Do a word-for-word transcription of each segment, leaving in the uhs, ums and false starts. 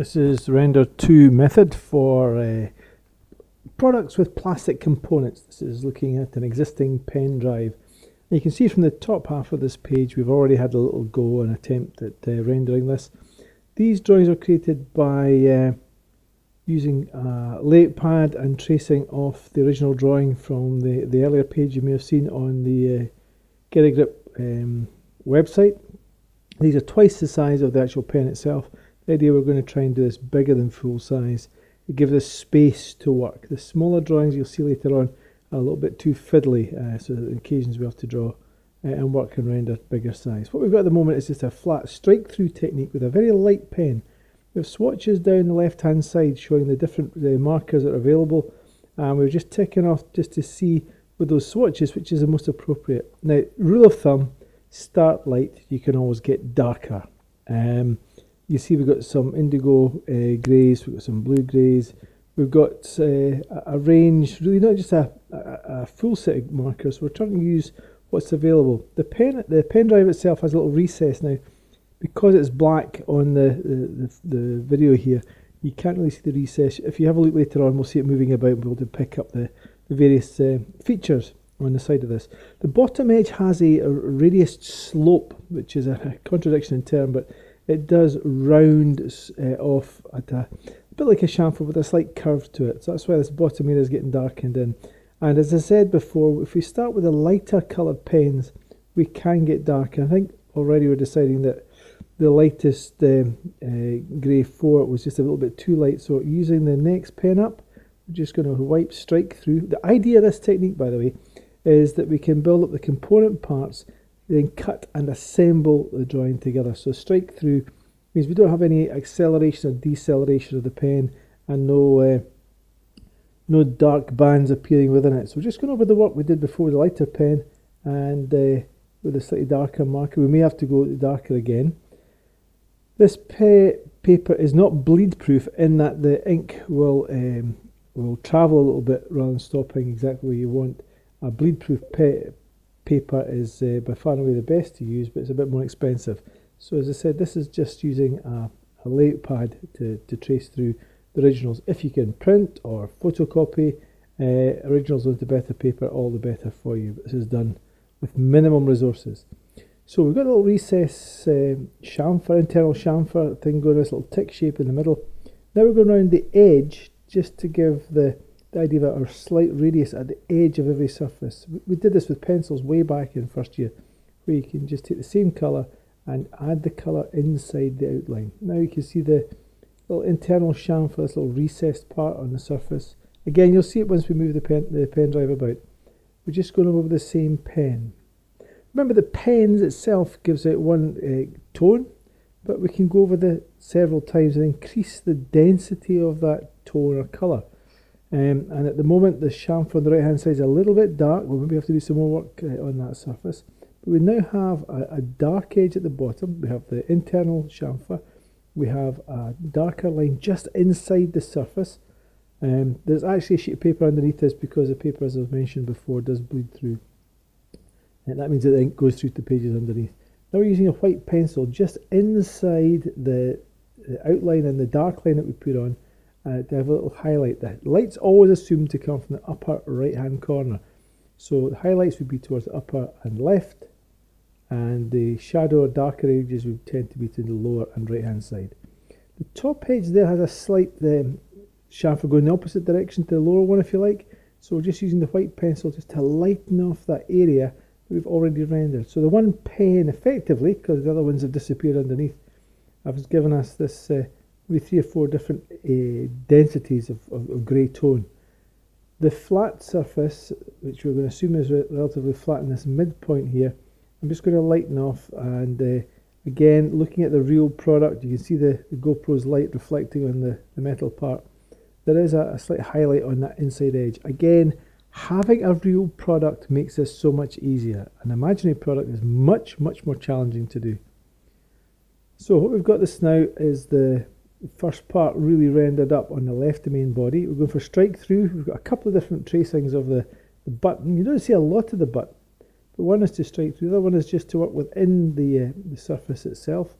This is render two method for uh, products with plastic components. This is looking at an existing pen drive. And you can see from the top half of this page we've already had a little go and attempt at uh, rendering this. These drawings are created by uh, using a late pad and tracing off the original drawing from the, the earlier page you may have seen on the uh, Get A Grip um, website. These are twice the size of the actual pen itself. The idea we're going to try and do this bigger than full size. It gives us space to work. The smaller drawings you'll see later on are a little bit too fiddly, uh, so on occasions we have to draw uh, and work and render bigger size. What we've got at the moment is just a flat strike through technique with a very light pen. We have swatches down the left hand side showing the different the markers that are available, and we're just ticking off just to see with those swatches which is the most appropriate. Now, rule of thumb, start light, you can always get darker. Um, You see we've got some indigo uh, greys, we've got some blue greys, we've got uh, a range, really not just a, a, a full set of markers, we're trying to use what's available. The pen, the pen drive itself has a little recess now. Because it's black on the, the, the, the video here, you can't really see the recess. If you have a look later on, we'll see it moving about and we'll be able to pick up the, the various uh, features on the side of this. The bottom edge has a, a radius slope, which is a contradiction in term, but it does round uh, off at a, a bit like a chamfer with a slight curve to it. So that's why this bottom area is getting darkened in. And as I said before, if we start with the lighter coloured pens, we can get dark. And I think already we're deciding that the lightest um, uh, grey four was just a little bit too light. So using the next pen up, we're just going to wipe strike through. The idea of this technique, by the way, is that we can build up the component parts, then cut and assemble the drawing together. So strike through means we don't have any acceleration or deceleration of the pen and no uh, no dark bands appearing within it. So we're just going over the work we did before with the lighter pen and uh, with a slightly darker marker. We may have to go darker again. This pa paper is not bleed proof in that the ink will, um, will travel a little bit rather than stopping exactly where you want. A bleed proof pa paper is uh, by far and away the best to use, but it's a bit more expensive. So as I said, this is just using a, a layout pad to, to trace through the originals. If you can print or photocopy uh, originals onto better paper, all the better for you. But this is done with minimum resources. So we've got a little recess uh, chamfer, internal chamfer thing going, this little tick shape in the middle. Now we're going around the edge just to give the The idea of our slight radius at the edge of every surface. We did this with pencils way back in first year, where you can just take the same colour and add the colour inside the outline. Now you can see the little internal chamfer, this little recessed part on the surface. Again, you'll see it once we move the pen, the pen drive about. We're just going over the same pen. Remember, the pens itself gives out one uh, tone, but we can go over the several times and increase the density of that tone or colour. Um, and at the moment the chamfer on the right hand side is a little bit dark. We'll maybe have to do some more work uh, on that surface. But we now have a, a dark edge at the bottom. We have the internal chamfer. We have a darker line just inside the surface. Um, there's actually a sheet of paper underneath this because the paper, as I've mentioned before, does bleed through. And that means that the ink goes through to the pages underneath. Now we're using a white pencil just inside the, the outline and the dark line that we put on. Uh, to have a little highlight. The light's always assumed to come from the upper right hand corner, so the highlights would be towards the upper and left, and the shadow or darker edges would tend to be to the lower and right hand side. The top edge there has a slight um, chamfer going the opposite direction to the lower one, if you like, so we're just using the white pencil just to lighten off that area that we've already rendered. So the one pen effectively, because the other ones have disappeared underneath, I've given us this uh, with three or four different uh, densities of, of, of grey tone. The flat surface, which we're going to assume is re relatively flat in this midpoint here, I'm just going to lighten off, and uh, again, looking at the real product, you can see the, the GoPro's light reflecting on the, the metal part. There is a, a slight highlight on that inside edge. Again, having a real product makes this so much easier. An imaginary product is much, much more challenging to do. So what we've got this now is the first part really rendered up on the left, the main body. We're going for strike through. We've got a couple of different tracings of the, the button. You don't see a lot of the button, but one is to strike through, the other one is just to work within the, uh, the surface itself.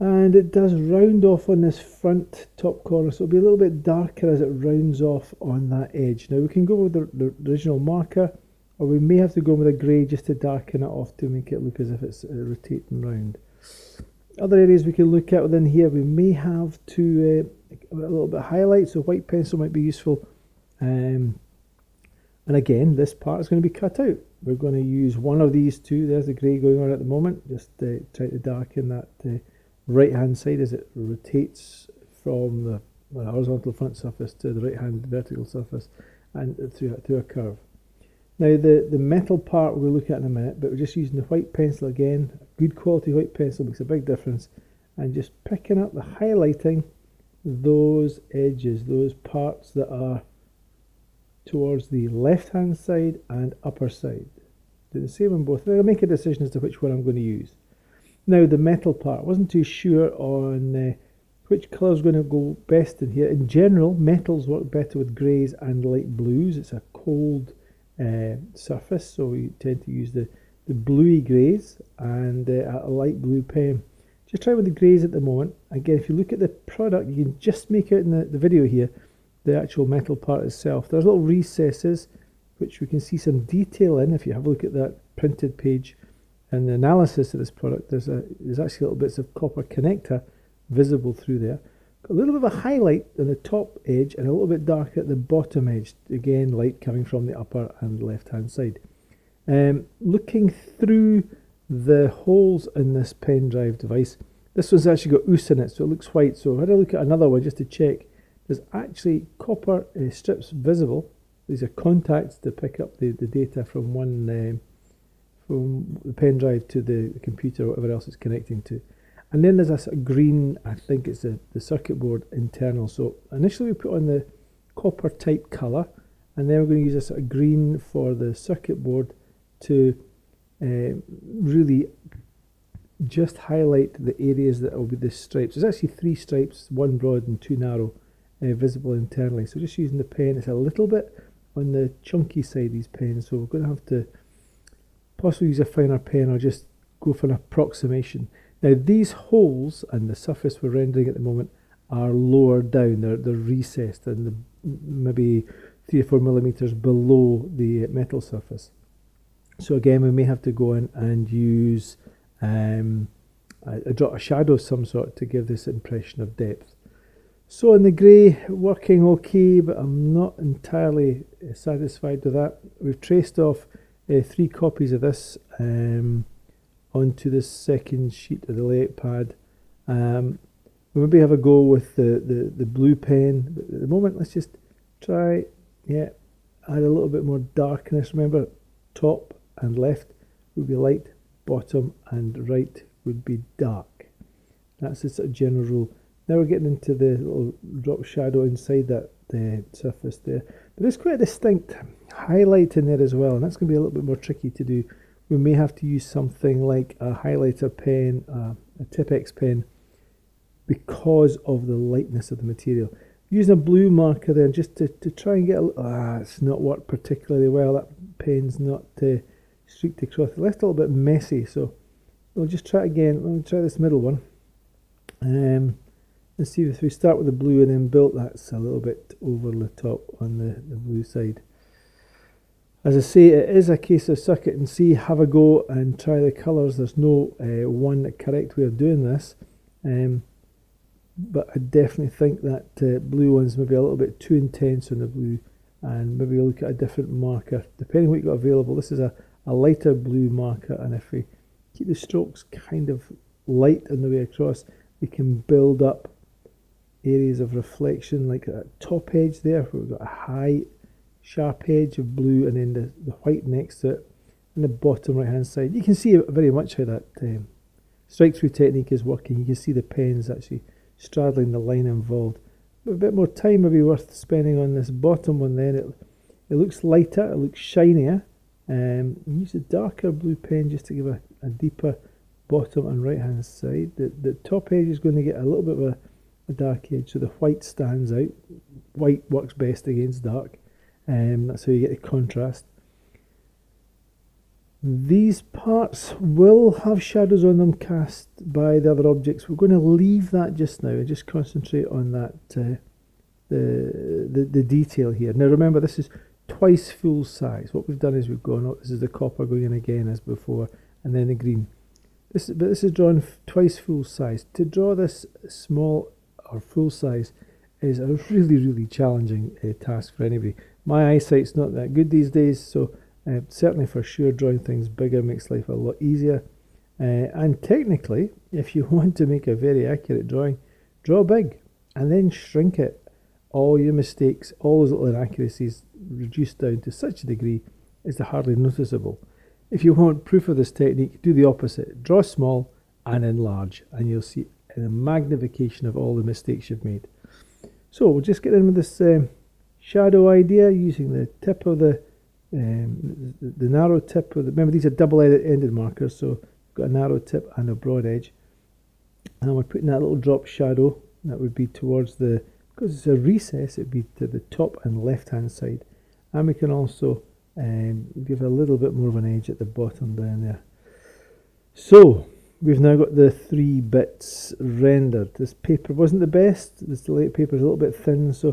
and it does round off on this front top corner, so it'll be a little bit darker as it rounds off on that edge. Now we can go with the, the original marker, or we may have to go with a grey just to darken it off to make it look as if it's uh, rotating round. Other areas we can look at within here, we may have to uh, a little bit of highlight, so white pencil might be useful. Um, and again, this part is going to be cut out. We're going to use one of these two. There's the grey going on at the moment, just uh, try to darken that uh, right hand side as it rotates from the horizontal front surface to the right hand vertical surface and through, through a curve. Now the, the metal part we'll look at in a minute, but we're just using the white pencil again. Good quality white pencil makes a big difference, and just picking up the highlighting those edges, those parts that are towards the left hand side and upper side. Do the same on both. I'll make a decision as to which one I'm going to use. Now the metal part, I wasn't too sure on uh, which colour is going to go best in here. In general, metals work better with greys and light blues. It's a cold Uh, surface, so we tend to use the, the bluey greys and uh, a light blue pen. Just try with the greys at the moment. Again, if you look at the product, you can just make out in the, the video here the actual metal part itself. There's little recesses which we can see some detail in. If you have a look at that printed page and the analysis of this product, there's, a, there's actually little bits of copper connector visible through there. A little bit of a highlight on the top edge and a little bit darker at the bottom edge. Again, light coming from the upper and left hand side. Um, looking through the holes in this pen drive device, this one's actually got O O S in it, so it looks white. So I had a look at another one just to check. There's actually copper uh, strips visible. These are contacts to pick up the, the data from one um, from the pen drive to the, the computer or whatever else it's connecting to. And then there's a sort of green, I think it's a, the circuit board internal. So initially we put on the copper type colour, and then we're going to use a sort of green for the circuit board to uh, really just highlight the areas that will be the stripes. There's actually three stripes, one broad and two narrow, uh, visible internally. So just using the pen, it's a little bit on the chunky side, these pens. So we're going to have to possibly use a finer pen or just go for an approximation. Now these holes and the surface we're rendering at the moment are lower down, they're, they're recessed and the, maybe three or four millimeters below the metal surface. So again, we may have to go in and use um, a, a, draw, a shadow of some sort to give this impression of depth. So in the grey, working okay, but I'm not entirely satisfied with that. We've traced off uh, three copies of this Um, onto this second sheet of the layout pad. Um, we'll maybe have a go with the, the, the blue pen, but at the moment let's just try, yeah, add a little bit more darkness. Remember, top and left would be light, bottom and right would be dark. That's the sort of general rule. Now we're getting into the little drop shadow inside that uh, surface there. But there's quite a distinct highlight in there as well, and that's going to be a little bit more tricky to do. We may have to use something like a highlighter pen, uh, a Tipex pen, because of the lightness of the material. Using a blue marker there just to, to try and get a, ah, it's not worked particularly well. That pen's not uh, streaked across. It left a little bit messy, so we'll just try again. Let me try this middle one. Um, let's see if we start with the blue and then build. That's a little bit over the top on the, the blue side. As I say, it is a case of suck it and see, have a go and try the colours. There's no uh, one correct way of doing this, um, but I definitely think that uh, blue one's maybe a little bit too intense on the blue, and maybe we'll look at a different marker, depending on what you've got available. This is a, a lighter blue marker, and if we keep the strokes kind of light on the way across, we can build up areas of reflection, like a top edge there, where we've got a high sharp edge of blue and then the, the white next to it and the bottom right hand side. You can see very much how that um, strike through technique is working. You can see the pens actually straddling the line involved. But a bit more time would be worth spending on this bottom one then. It, it looks lighter, it looks shinier. Um, use a darker blue pen just to give a, a deeper bottom and right hand side. The, the top edge is going to get a little bit of a, a dark edge, so the white stands out. White works best against dark. Um, that's how you get the contrast. These parts will have shadows on them cast by the other objects. We're going to leave that just now and just concentrate on that uh, the, the the detail here. Now remember, this is twice full size. What we've done is we've gone, oh, this is the copper going in again as before, and then the green. This, but this is drawn f twice full size. To draw this small or full size is a really, really challenging uh, task for anybody. My eyesight's not that good these days, so Uh, certainly for sure drawing things bigger makes life a lot easier, uh, and technically if you want to make a very accurate drawing, draw big and then shrink it. All your mistakes, all those little inaccuracies reduced down to such a degree as they're hardly noticeable. If you want proof of this technique, do the opposite. Draw small and enlarge, and you'll see a magnification of all the mistakes you've made. So we'll just get in with this um, shadow idea using the tip of the Um, the, the narrow tip of the, remember these are double-ended markers, so got a narrow tip and a broad edge, and we're putting that little drop shadow that would be towards the, because it's a recess, it'd be to the top and left hand side, and we can also um, give a little bit more of an edge at the bottom down there. So we've now got the three bits rendered. This paper wasn't the best, this delayed paper is a little bit thin, so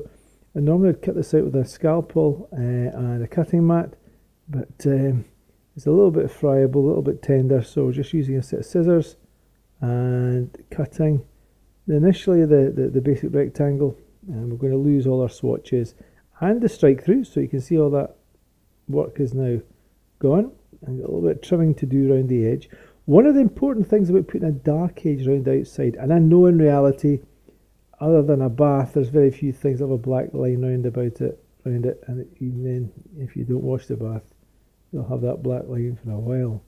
and normally I'd cut this out with a scalpel uh, and a cutting mat, but um, it's a little bit friable, a little bit tender, so we're just using a set of scissors and cutting initially the, the, the basic rectangle, and we're going to lose all our swatches and the strike through, so you can see all that work is now gone, and got a little bit of trimming to do around the edge. One of the important things about putting a dark edge around the outside, and I know in reality, other than a bath, there's very few things that have a black line round about it, round it, and even then, if you don't wash the bath, you'll have that black line for a while.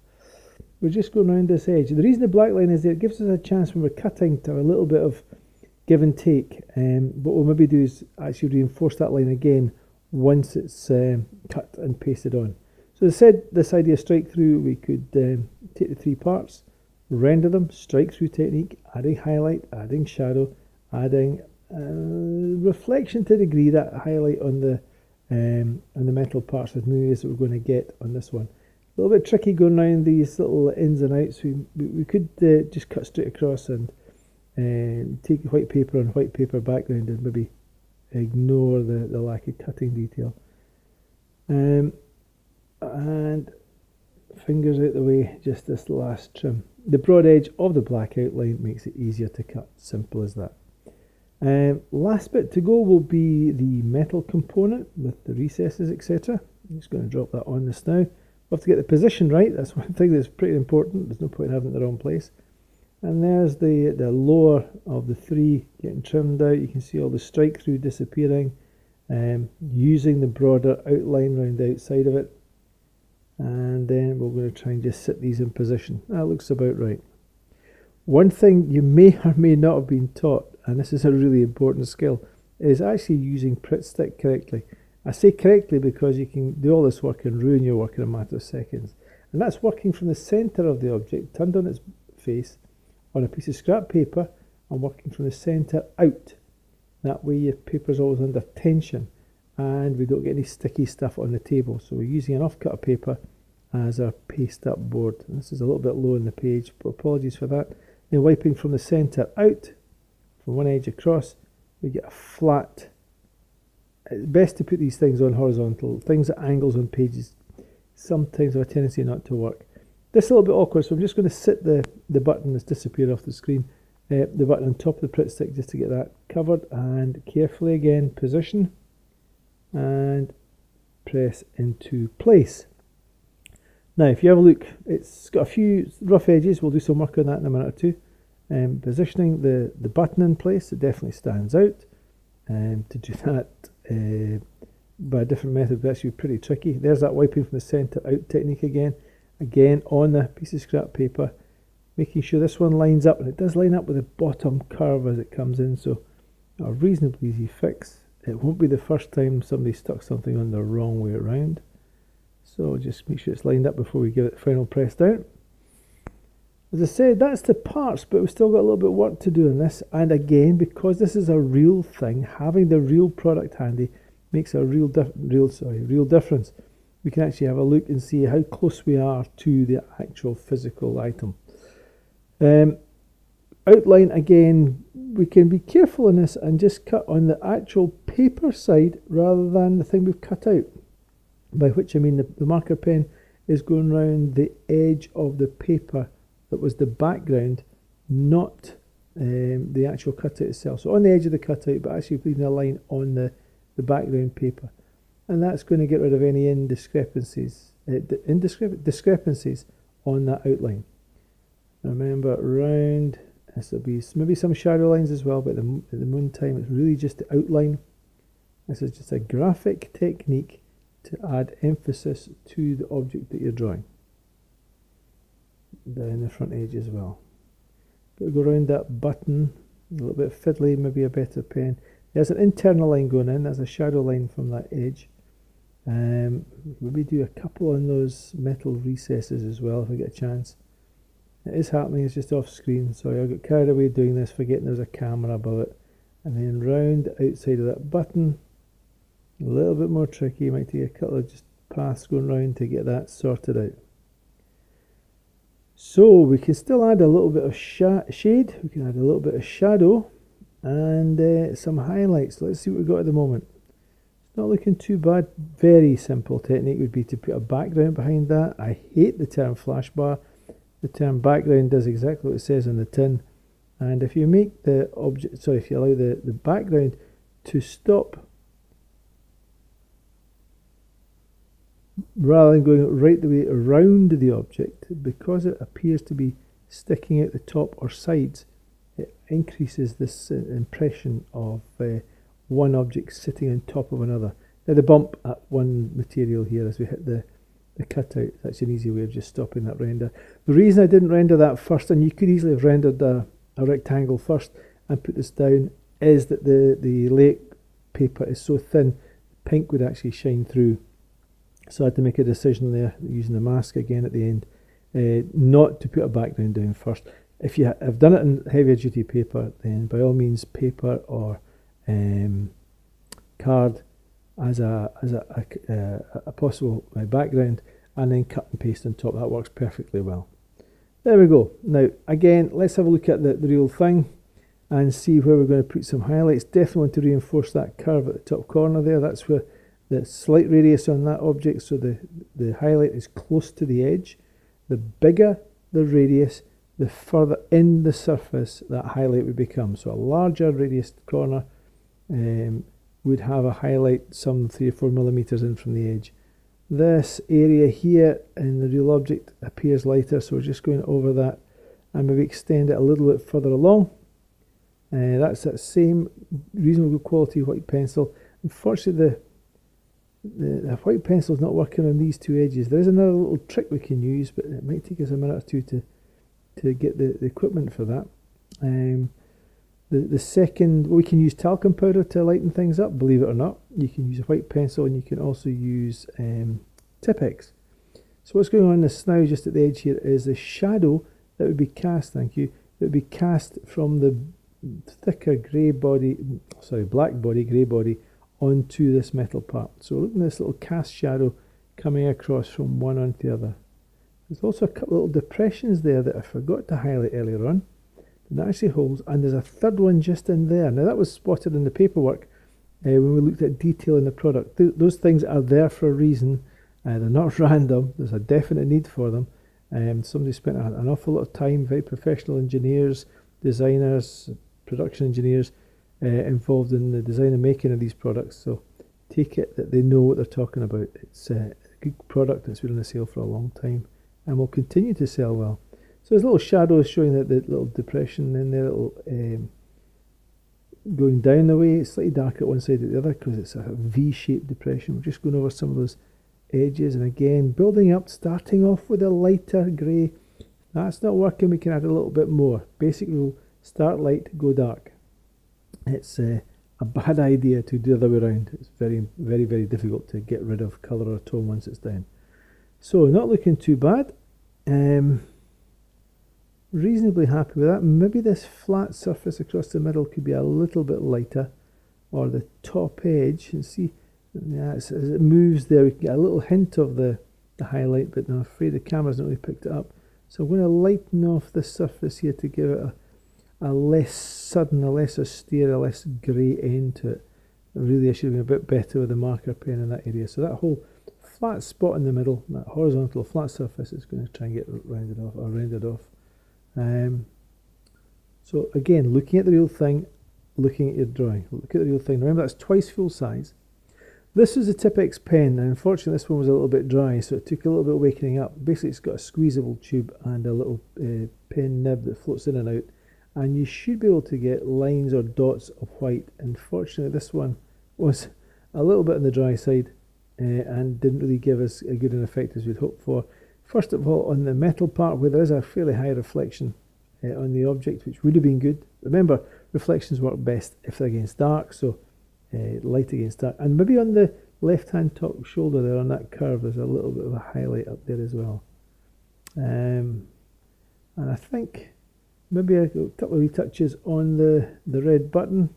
We're just going around this edge. The reason the black line is there, it gives us a chance when we're cutting to have a little bit of give and take. Um, but what we'll maybe do is actually reinforce that line again once it's um, cut and pasted on. So as I said, this idea of strike through, we could um, take the three parts, render them, strike through technique, adding highlight, adding shadow, adding uh, reflection to a degree. That highlight on the um, on the metal parts is new that we're going to get on this one. A little bit tricky going around these little ins and outs. We we, we could uh, just cut straight across and um, take white paper on white paper background and maybe ignore the, the lack of cutting detail. Um, and fingers out the way, just this last trim. The broad edge of the black outline makes it easier to cut, simple as that. Um, last bit to go will be the metal component with the recesses, et cetera. I'm just going to drop that on this now. We'll have to get the position right. That's one thing that's pretty important. There's no point in having it in the wrong place. And there's the, the lower of the three getting trimmed out. You can see all the strike through disappearing, um, using the broader outline round the outside of it. And then we're going to try and just sit these in position. That looks about right. One thing you may or may not have been taught, and this is a really important skill, is actually using Pritt Stick correctly. I say correctly because you can do all this work and ruin your work in a matter of seconds. And that's working from the centre of the object, turned on its face, on a piece of scrap paper, and working from the centre out. That way your paper's always under tension, and we don't get any sticky stuff on the table. So we're using an off-cut of paper as our paste-up board. And this is a little bit low on the page, but apologies for that. Then wiping from the centre out, from one edge across, we get a flat. It's best to put these things on horizontal. Things at angles on pages sometimes have a tendency not to work. This is a little bit awkward, so I'm just going to sit the, the button that's disappeared off the screen, uh, the button on top of the Pritt Stick just to get that covered, and carefully again position and press into place. Now if you have a look, it's got a few rough edges. We'll do some work on that in a minute or two. Um, positioning the, the button in place, it definitely stands out. Um, to do that uh, by a different method would actually be pretty tricky. There's that wiping from the centre out technique again. Again on the piece of scrap paper, making sure this one lines up, and it does line up with the bottom curve as it comes in, so a reasonably easy fix. It won't be the first time somebody stuck something on the wrong way around. So just make sure it's lined up before we give it the final press down. As I said, that's the parts, but we've still got a little bit of work to do on this. And again, because this is a real thing, having the real product handy makes a real, real, sorry, real difference. we can actually have a look and see how close we are to the actual physical item. Um, outline, again, we can be careful in this and just cut on the actual paper side rather than the thing we've cut out, by which I mean the, the marker pen is going round the edge of the paper that was the background, not um, the actual cutout itself. So on the edge of the cutout, but actually leaving a line on the, the background paper. And that's going to get rid of any indiscrepancies, uh, indiscrep discrepancies on that outline. Remember, round, this will be maybe some shadow lines as well, but at the, at the moon time it's really just the outline. This is just a graphic technique to add emphasis to the object that you're drawing. Down the front edge as well. Got to go around that button, a little bit fiddly, maybe a better pen. There's an internal line going in, there's a shadow line from that edge. Um, maybe do a couple on those metal recesses as well if we get a chance. It is happening, it's just off screen, sorry, I got carried away doing this, forgetting there's a camera above it. And then round outside of that button, a little bit more tricky, might take a couple of just paths going round to get that sorted out. So we can still add a little bit of sha shade, we can add a little bit of shadow, and uh, some highlights. Let's see what we've got at the moment. It's not looking too bad. Very simple technique would be to put a background behind that. I hate the term flash bar. The term background does exactly what it says on the tin. And if you make the object, sorry, if you allow the, the background to stop, rather than going right the way around the object, because it appears to be sticking out the top or sides, it increases this uh, impression of uh, one object sitting on top of another. Now the bump at one material here as we hit the, the cutout, that's an easy way of just stopping that render. The reason I didn't render that first, and you could easily have rendered a, a rectangle first and put this down, is that the, the layout paper is so thin, pink would actually shine through. So I had to make a decision there, using the mask again at the end, uh, not to put a background down first. If you have done it in heavier duty paper, then by all means paper or um, card as a as a, a, a possible background, and then cut and paste on top. That works perfectly well. There we go. Now again, let's have a look at the, the real thing and see where we're going to put some highlights. Definitely want to reinforce that curve at the top corner there. That's where the slight radius on that object, so the, the highlight is close to the edge. The bigger the radius, the further in the surface that highlight would become. So a larger radius corner um, would have a highlight some three or four millimeters in from the edge. This area here in the real object appears lighter, so we're just going over that and maybe extend it a little bit further along. Uh, that's that same reasonable quality white pencil. Unfortunately, the The, the white pencil is not working on these two edges. There is another little trick we can use, but it might take us a minute or two to, to get the, the equipment for that. Um, the, the second, well, we can use talcum powder to lighten things up, believe it or not. You can use a white pencil, and you can also use um, Tipex. So what's going on in this now, just at the edge here, is the shadow that would be cast, thank you, that would be cast from the thicker grey body, sorry, black body, grey body, onto this metal part. So look at this little cast shadow coming across from one onto the other. There's also a couple little depressions there that I forgot to highlight earlier on. And that actually holds, and there's a third one just in there. Now that was spotted in the paperwork uh, when we looked at detail in the product. Th those things are there for a reason. Uh, they're not random. There's a definite need for them. Um, somebody spent a, an awful lot of time, very professional engineers, designers, production engineers, Uh, involved in the design and making of these products, so take it that they know what they're talking about. It's a good product that's been on the sale for a long time and will continue to sell well. So there's little shadows showing that the little depression in there, little um, going down the way. It's slightly darker at one side or the other because it's a V-shaped depression. We're just going over some of those edges, and again building up, starting off with a lighter grey. That's not working, we can add a little bit more. Basically we'll start light, go dark. It's uh, a bad idea to do the other way around. It's very, very, very difficult to get rid of colour or tone once it's down. So not looking too bad. Um, reasonably happy with that. Maybe this flat surface across the middle could be a little bit lighter, or the top edge. And see, yeah, as it moves there, we can get a little hint of the, the highlight, but no, I'm afraid the camera's not really picked it up. So I'm going to lighten off the surface here to give it a, a less sudden, a less austere, a less grey end to it. Really, I should have been a bit better with the marker pen in that area. So that whole flat spot in the middle, that horizontal flat surface, is going to try and get rounded off or rendered off. Um, so again, looking at the real thing, looking at your drawing. Look at the real thing. Remember, that's twice full size. This is a Tipex pen, and unfortunately this one was a little bit dry, so it took a little bit of waking up. Basically, it's got a squeezable tube and a little uh, pen nib that floats in and out, and you should be able to get lines or dots of white. Unfortunately, this one was a little bit on the dry side uh, and didn't really give us as good an effect as we'd hoped for. First of all, on the metal part, where there is a fairly high reflection uh, on the object, which would have been good. Remember, reflections work best if they're against dark, so Uh, light against dark, and maybe on the left hand top shoulder there on that curve there's a little bit of a highlight up there as well. Um, and I think maybe a couple of retouches on the, the red button,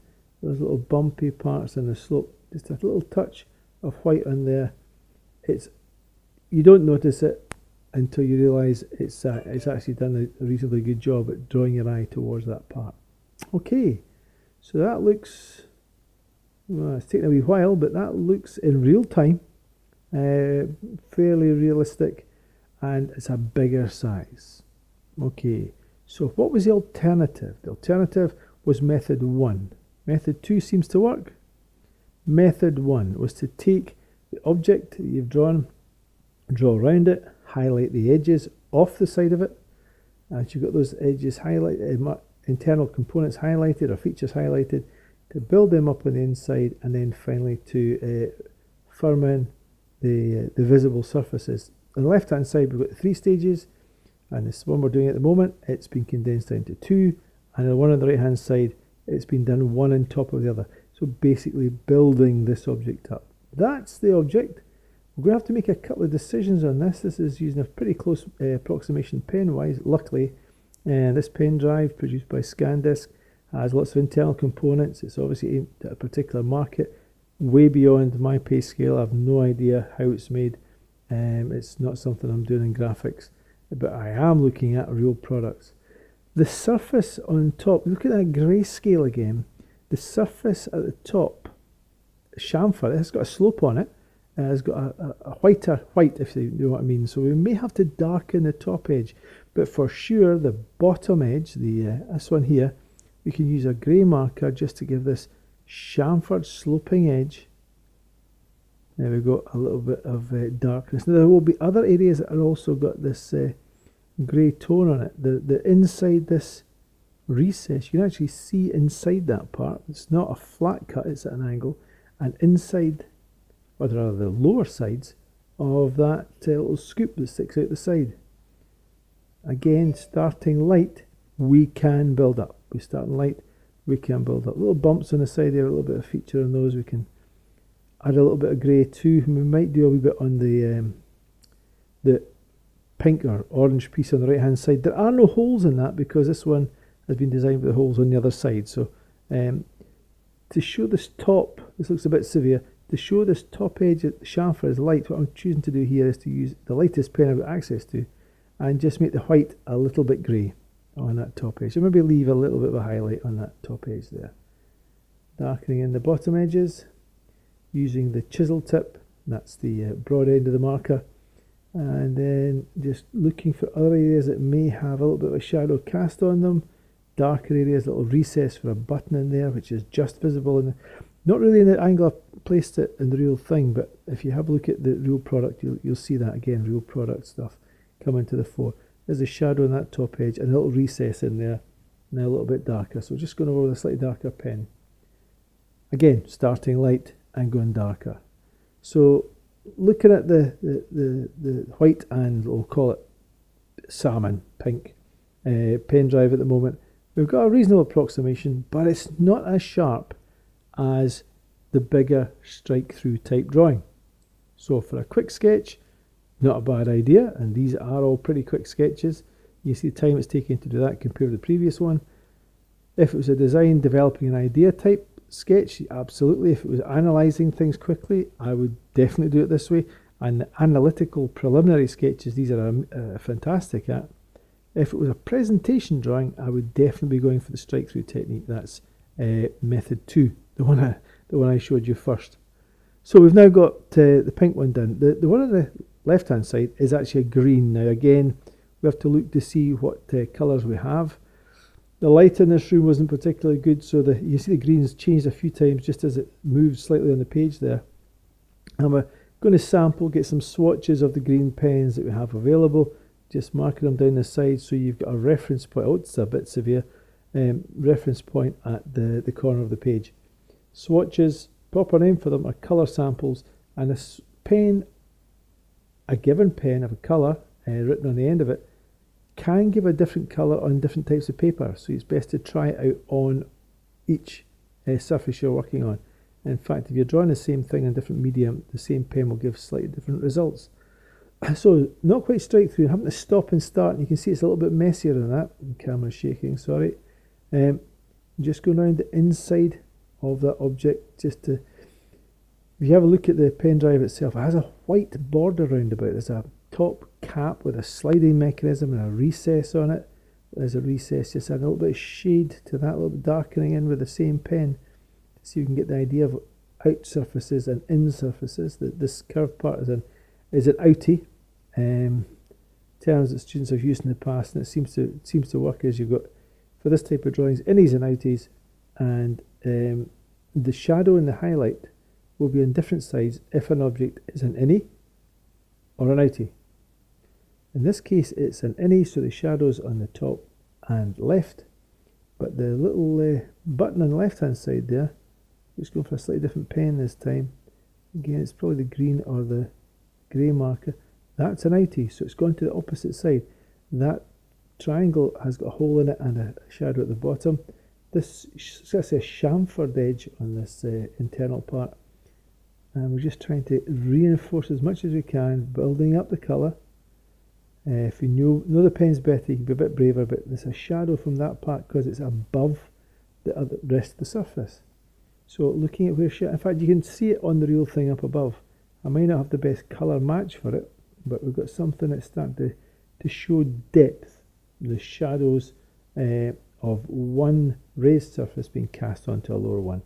those little bumpy parts on the slope, just a little touch of white on there. It's, you don't notice it until you realise it's, uh, it's actually done a reasonably good job at drawing your eye towards that part. Okay, so that looks, well, it's taken a wee while, but that looks in real time uh, fairly realistic, and it's a bigger size. Okay, so what was the alternative? The alternative was method one. Method two seems to work. Method one was to take the object that you've drawn, draw around it, highlight the edges off the side of it, and you've got those edges highlighted, internal components highlighted or features highlighted, to build them up on the inside, and then finally to uh, firm in the, uh, the visible surfaces. On the left hand side we've got three stages, and this one we're doing at the moment, it's been condensed down to two, and the one on the right hand side, it's been done one on top of the other. So basically building this object up. That's the object. We're going to have to make a couple of decisions on this. This is using a pretty close uh, approximation pen wise, luckily. Uh, this pen drive produced by ScanDisk has lots of internal components. It's obviously aimed at a particular market, way beyond my pay scale. I have no idea how it's made. Um, it's not something I'm doing in graphics, but I am looking at real products. The surface on top, look at that grayscale again. The surface at the top, chamfer, it's got a slope on it. Uh, it's got a, a, a whiter white, if you know what I mean. So we may have to darken the top edge, but for sure the bottom edge, the uh, this one here, we can use a grey marker just to give this chamfered sloping edge. There we go, a little bit of uh, darkness. Now there will be other areas that have also got this uh, grey tone on it. The, the inside this recess, you can actually see inside that part. It's not a flat cut, it's at an angle. And inside, or rather the lower sides of that uh, little scoop that sticks out the side. Again, starting light, we can build up. We start in light, we can build up. Little bumps on the side there, a little bit of feature on those. We can add a little bit of grey too. We might do a wee bit on the um, the pink or orange piece on the right hand side. There are no holes in that because this one has been designed with the holes on the other side. So um, to show this top, this looks a bit severe. To show this top edge at the chamfer is light. What I'm choosing to do here is to use the lightest pen I've got access to and just make the white a little bit grey on that top edge. So maybe leave a little bit of a highlight on that top edge there. Darkening in the bottom edges, using the chisel tip, that's the uh, broad end of the marker, and then just looking for other areas that may have a little bit of a shadow cast on them, darker areas, little recess for a button in there, which is just visible, and not really in the angle I've placed it in the real thing, but if you have a look at the real product, you'll, you'll see that again, real product stuff coming to the fore. There's a shadow on that top edge and a little recess in there, now a little bit darker. So just going over with a slightly darker pen. Again, starting light and going darker. So looking at the, the, the, the white and we'll call it salmon pink uh, pen drive at the moment, we've got a reasonable approximation, but it's not as sharp as the bigger strike through type drawing. So for a quick sketch, not a bad idea, and these are all pretty quick sketches. You see the time it's taken to do that compared to the previous one. If it was a design developing an idea type, Sketch, absolutely. If it was analysing things quickly, I would definitely do it this way. And the analytical preliminary sketches, these are uh, fantastic at. If it was a presentation drawing, I would definitely be going for the strike-through technique. That's uh, method two, the one I, the one I showed you first. So we've now got uh, the pink one done. The, the one on the left-hand side is actually a green. Now again, we have to look to see what uh, colours we have. The light in this room wasn't particularly good, so the, you see the green's changed a few times just as it moves slightly on the page there. And we're going to sample, get some swatches of the green pens that we have available, just marking them down the side so you've got a reference point. Oh, it's a bit severe. Um, reference point at the, the corner of the page. Swatches, proper name for them are colour samples, and a pen, a given pen of a colour uh, written on the end of it, can give a different colour on different types of paper, so it's best to try it out on each uh, surface you're working on. And in fact, if you're drawing the same thing in different medium, the same pen will give slightly different results. So not quite strike through, having to stop and start, and you can see it's a little bit messier than that. The camera's shaking, sorry. Um, just go around the inside of that object just to, if you have a look at the pen drive itself, it has a white border round about. There's a top cap with a sliding mechanism and a recess on it. There's a recess, just add a little bit of shade to that, a little bit darkening in with the same pen, so you can get the idea of out surfaces and in surfaces. That this curved part is an is an outie, um, terms that students have used in the past, and it seems to it seems to work as you've got for this type of drawings, innies and outies, and um, the shadow and the highlight will be on different sides if an object is an innie or an outie. In this case it's an innie, so the shadow's on the top and left, but the little uh, button on the left hand side there, just going for a slightly different pen this time. Again, it's probably the green or the grey marker. That's an outie, so it's gone to the opposite side. That triangle has got a hole in it and a shadow at the bottom. This is a chamfered edge on this uh, internal part, and we're just trying to reinforce as much as we can, building up the colour. Uh, if you know, know the pens better, you can be a bit braver, but there's a shadow from that part because it's above the other, rest of the surface. So looking at where shadow, in fact you can see it on the real thing up above. I may not have the best colour match for it, but we've got something that's starting to, to show depth. The shadows uh, of one raised surface being cast onto a lower one.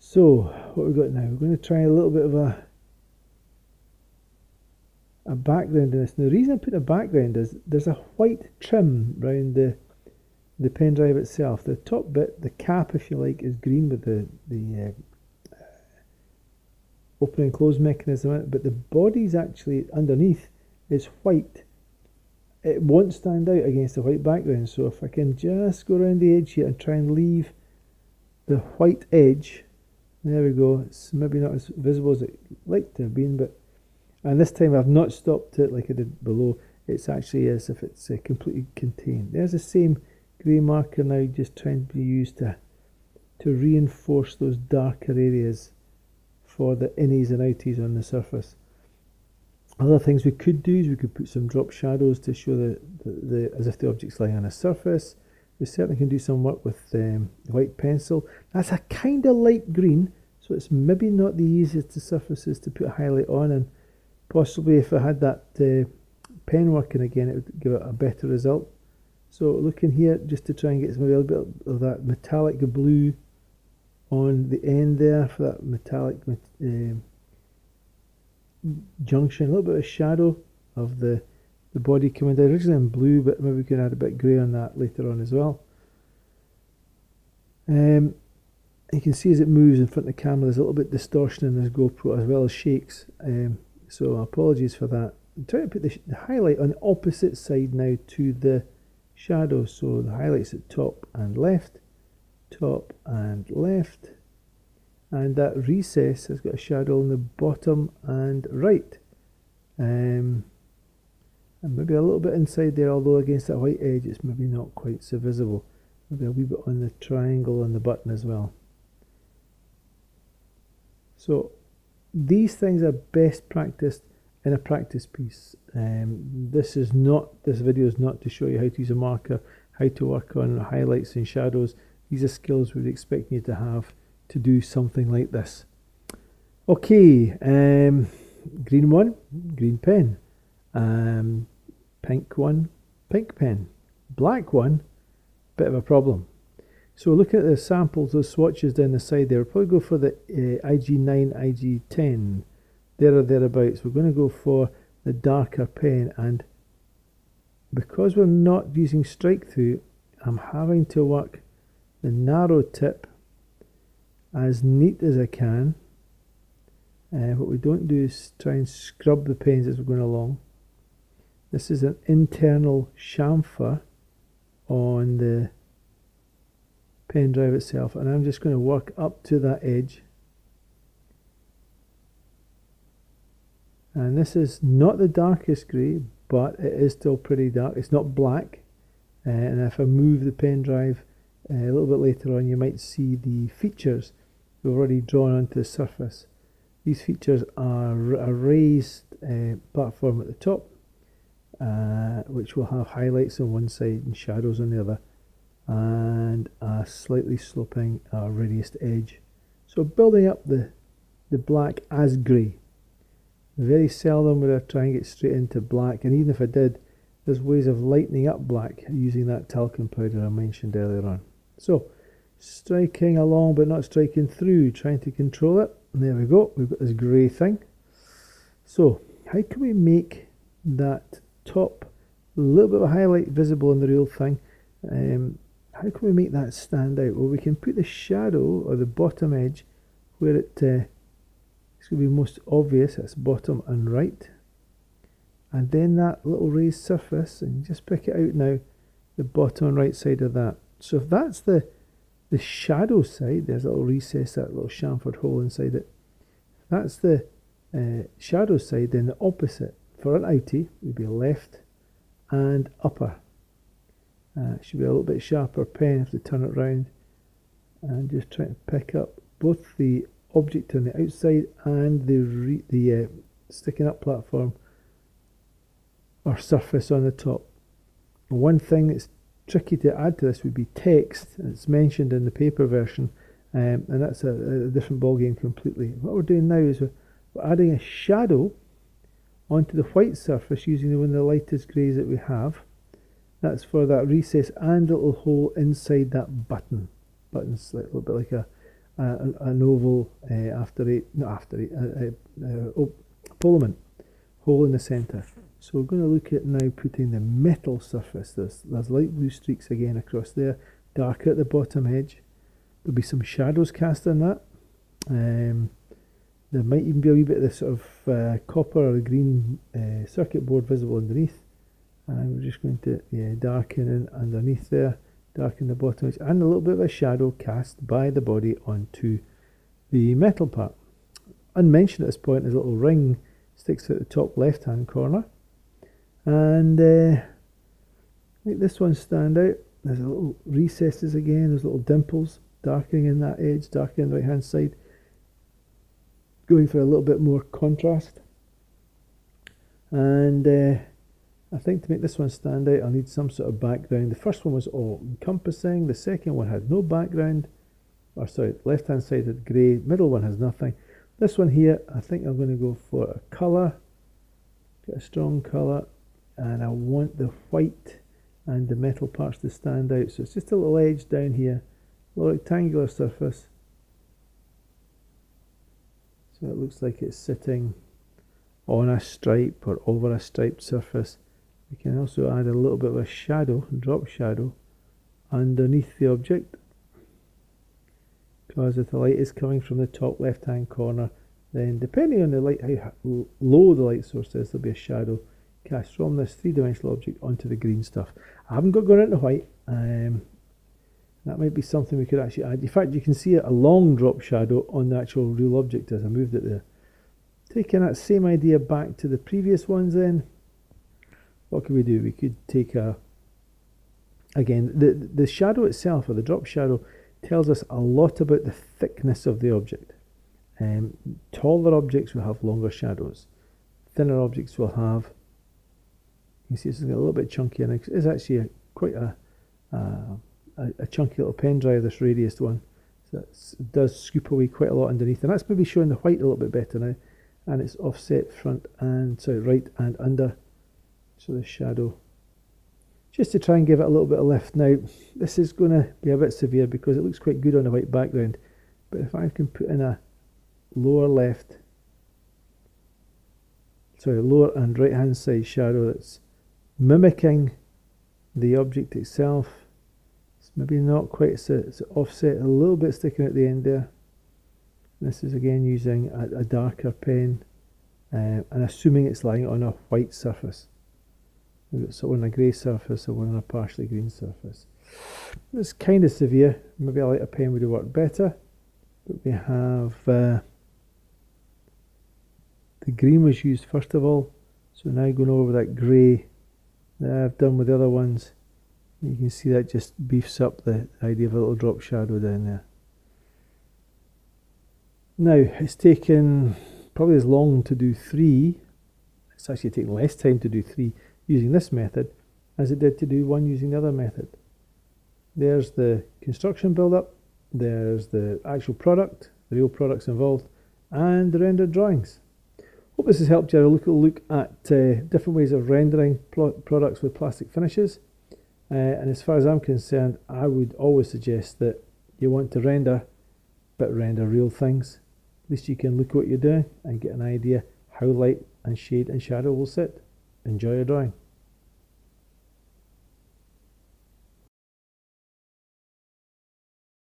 So what we've got now, we're going to try a little bit of a a background in this. And the reason I put a background is there's a white trim around the the pen drive itself. The top bit, the cap if you like, is green with the, the uh, open and close mechanism in it, but the body's actually underneath is white. It won't stand out against the white background, so if I can just go around the edge here and try and leave the white edge, there we go. It's maybe not as visible as it liked to have been, but and this time I've not stopped it like I did below. It's actually as if it's uh, completely contained. There's the same grey marker now, just trying to be used to, to reinforce those darker areas for the innies and outies on the surface. Other things we could do is we could put some drop shadows to show the, the, the as if the object's lying on a surface. We certainly can do some work with um, white pencil. That's a kind of light green, so it's maybe not the easiest of surfaces to put a highlight on, and possibly if I had that uh, pen working again, it would give it a better result. So looking here just to try and get some, a little bit of that metallic blue on the end there for that metallic uh, junction. A little bit of shadow of the, the body coming down, originally in blue, but maybe we can add a bit grey on that later on as well. Um, you can see as it moves in front of the camera, there's a little bit of distortion in this GoPro as well as shakes, um, so apologies for that. I'm trying to put the, the highlight on the opposite side now to the shadow, so the highlight's at top and left, top and left, and that recess has got a shadow on the bottom and right, um, and maybe a little bit inside there, although against that white edge it's maybe not quite so visible. Maybe a wee bit on the triangle on the button as well. So these things are best practiced in a practice piece. Um, this is not, this video is not to show you how to use a marker, how to work on highlights and shadows. These are skills we would expect you to have to do something like this. Okay, um, green one, green pen. Um, pink one, pink pen. Black one, bit of a problem. So look at the samples, those swatches down the side there. We'll probably go for the uh, I G nine, I G ten, there or thereabouts. We're going to go for the darker pen, and because we're not using strike through, I'm having to work the narrow tip as neat as I can. Uh, what we don't do is try and scrub the pens as we're going along. This is an internal chamfer on the pen drive itself, and I'm just going to work up to that edge. And this is not the darkest grey, but it is still pretty dark. It's not black, uh, and if I move the pen drive uh, a little bit later on, you might see the features we've already drawn onto the surface. These features are a raised uh, platform at the top, uh, which will have highlights on one side and shadows on the other, and a slightly sloping uh, radiused edge. So building up the, the black as grey. Very seldom would I try and get straight into black, and even if I did, there's ways of lightening up black using that talcum powder I mentioned earlier on. So striking along but not striking through, trying to control it. And there we go, we've got this grey thing. So how can we make that top a little bit of a highlight visible in the real thing? Um, how can we make that stand out? Well, we can put the shadow or the bottom edge where it uh, it's going to be most obvious. That's bottom and right, and then that little raised surface, and just pick it out now, the bottom and right side of that. So if that's the the shadow side, there's a little recess, that little chamfered hole inside it. If that's the uh, shadow side, then the opposite for an outie would be left and upper. Uh, it should be a little bit sharper pen. I have to turn it round and just try to pick up both the object on the outside and the re the uh, sticking up platform or surface on the top. One thing that's tricky to add to this would be text, and it's mentioned in the paper version, um, and that's a, a different ballgame completely. What we're doing now is we're, we're adding a shadow onto the white surface using the one of the lightest greys that we have. That's for that recess and a little hole inside that button. Button's a little bit like a, a an oval uh, after eight, not after eight, a, a, a, a Pullman hole in the centre. So we're going to look at now putting the metal surface. There's, there's light blue streaks again across there, darker at the bottom edge. There'll be some shadows cast on that. Um, there might even be a wee bit of this sort of uh, copper or green uh, circuit board visible underneath. And we're just going to yeah, darken in underneath there, darken the bottom edge, and a little bit of a shadow cast by the body onto the metal part. Unmentioned at this point is a little ring sticks out the top left hand corner, and uh, make this one stand out. There's a little recesses again, there's little dimples, darkening in that edge, darkening the right hand side, going for a little bit more contrast. And uh, I think to make this one stand out, I'll need some sort of background. The first one was all-encompassing, the second one had no background, or sorry, left-hand side had grey, middle one has nothing. This one here, I think I'm going to go for a colour, get a strong colour, and I want the white and the metal parts to stand out. So it's just a little edge down here, a little rectangular surface. So it looks like it's sitting on a stripe or over a striped surface. We can also add a little bit of a shadow, drop shadow, underneath the object, because if the light is coming from the top left hand corner, then depending on the light, how low the light source is, there'll be a shadow cast from this three-dimensional object onto the green stuff. I haven't got going into white. Um, that might be something we could actually add. In fact, you can see a long drop shadow on the actual real object as I moved it there. Taking that same idea back to the previous ones then, what could we do? We could take a, again, the, the shadow itself, or the drop shadow, tells us a lot about the thickness of the object. Um, taller objects will have longer shadows. Thinner objects will have, you see it's a little bit chunky, and it's actually a, quite a, a, a a, a chunky little pen drive, this radiused one. So it does scoop away quite a lot underneath, and that's maybe showing the white a little bit better now. And it's offset front and, sorry, right and under, so the shadow, just to try and give it a little bit of lift. Now, this is going to be a bit severe because it looks quite good on a white background, but if I can put in a lower left, sorry, lower and right hand side shadow that's mimicking the object itself, it's maybe not quite, so it's offset a little bit sticking at the end there. This is again using a, a darker pen, uh, and assuming it's lying on a white surface. We've got one on a grey surface and one on a partially green surface. It's kind of severe. Maybe a lighter pen would have worked better. But we have uh, the green was used first of all. So now going over that grey that I've done with the other ones, you can see that just beefs up the idea of a little drop shadow down there. Now, it's taken probably as long to do three, it's actually taken less time to do three using this method as it did to do one using the other method. There's the construction build-up, there's the actual product, the real products involved, and the rendered drawings. Hope this has helped you have a look, look at uh, different ways of rendering products with plastic finishes. Uh, and as far as I'm concerned, I would always suggest that you want to render, but render real things. At least you can look at what you're doing and get an idea how light and shade and shadow will sit. Enjoy your drawing.